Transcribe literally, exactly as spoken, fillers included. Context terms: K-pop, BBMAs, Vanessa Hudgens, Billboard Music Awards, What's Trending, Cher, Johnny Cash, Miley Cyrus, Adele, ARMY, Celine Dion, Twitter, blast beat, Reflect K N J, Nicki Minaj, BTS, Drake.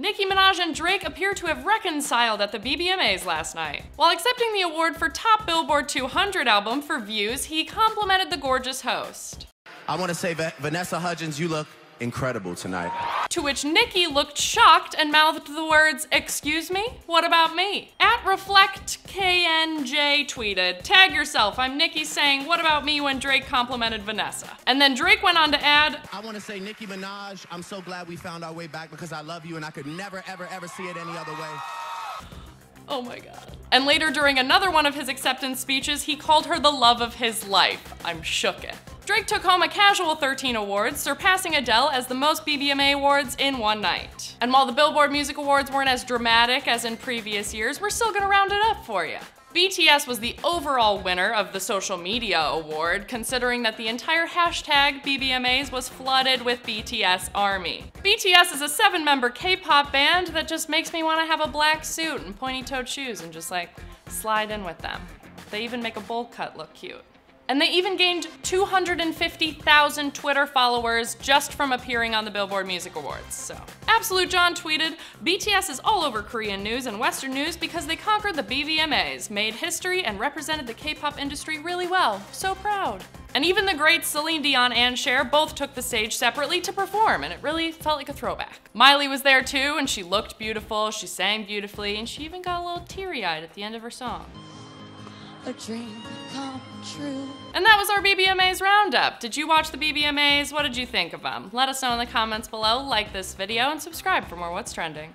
Nicki Minaj and Drake appear to have reconciled at the B B M As last night. While accepting the award for Top Billboard two hundred album for Views, he complimented the gorgeous host. I want to say, Vanessa Hudgens, you look incredible tonight. To which Nicki looked shocked and mouthed the words, "Excuse me? What about me?" At Reflect K N J tweeted, "Tag yourself, I'm Nicki saying, what about me when Drake complimented Vanessa." And then Drake went on to add, "I want to say Nicki Minaj, I'm so glad we found our way back because I love you and I could never, ever, ever see it any other way." Oh my God. And later during another one of his acceptance speeches, he called her the love of his life. I'm shooketh. Drake took home a casual thirteen awards, surpassing Adele as the most B B M A awards in one night. And while the Billboard Music Awards weren't as dramatic as in previous years, we're still gonna round it up for you. B T S was the overall winner of the Social Media Award, considering that the entire hashtag B B M As was flooded with B T S ARMY. B T S is a seven-member K-pop band that just makes me want to have a black suit and pointy-toed shoes and just like slide in with them. They even make a bowl cut look cute. And they even gained two hundred fifty thousand Twitter followers just from appearing on the Billboard Music Awards, so. Absolute John tweeted, "B T S is all over Korean news and Western news because they conquered the B B M As, made history, and represented the K-pop industry really well. So proud." And even the greats Celine Dion and Cher both took the stage separately to perform, and it really felt like a throwback. Miley was there too, and she looked beautiful, she sang beautifully, and she even got a little teary-eyed at the end of her song. A dream come true. And that was our B B M As roundup. Did you watch the B B M As? What did you think of them? Let us know in the comments below, like this video, and subscribe for more What's Trending.